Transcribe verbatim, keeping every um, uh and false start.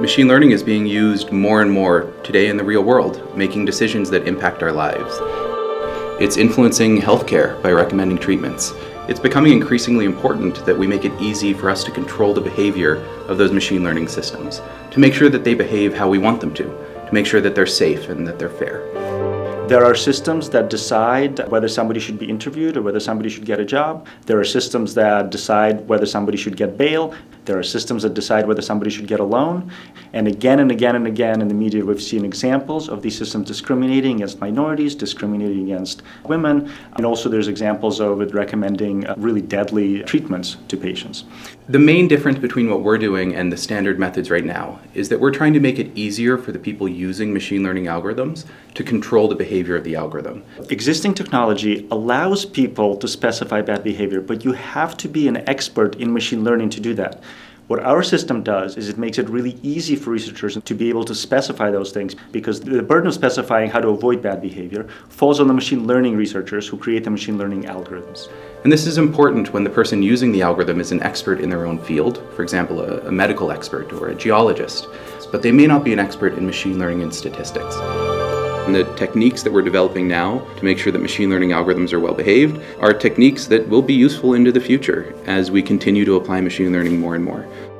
Machine learning is being used more and more today in the real world, making decisions that impact our lives. It's influencing healthcare by recommending treatments. It's becoming increasingly important that we make it easy for us to control the behavior of those machine learning systems, to make sure that they behave how we want them to, to make sure that they're safe and that they're fair. There are systems that decide whether somebody should be interviewed or whether somebody should get a job. There are systems that decide whether somebody should get bail. There are systems that decide whether somebody should get a loan. And again and again and again in the media we've seen examples of these systems discriminating against minorities, discriminating against women. And also there's examples of it recommending really deadly treatments to patients. The main difference between what we're doing and the standard methods right now is that we're trying to make it easier for the people using machine learning algorithms to control the behavior of the algorithm. Existing technology allows people to specify bad behavior, but you have to be an expert in machine learning to do that. What our system does is it makes it really easy for researchers to be able to specify those things, because the burden of specifying how to avoid bad behavior falls on the machine learning researchers who create the machine learning algorithms. And this is important when the person using the algorithm is an expert in their own field, for example, a, a medical expert or a geologist, but they may not be an expert in machine learning and statistics. And the techniques that we're developing now to make sure that machine learning algorithms are well behaved are techniques that will be useful into the future as we continue to apply machine learning more and more.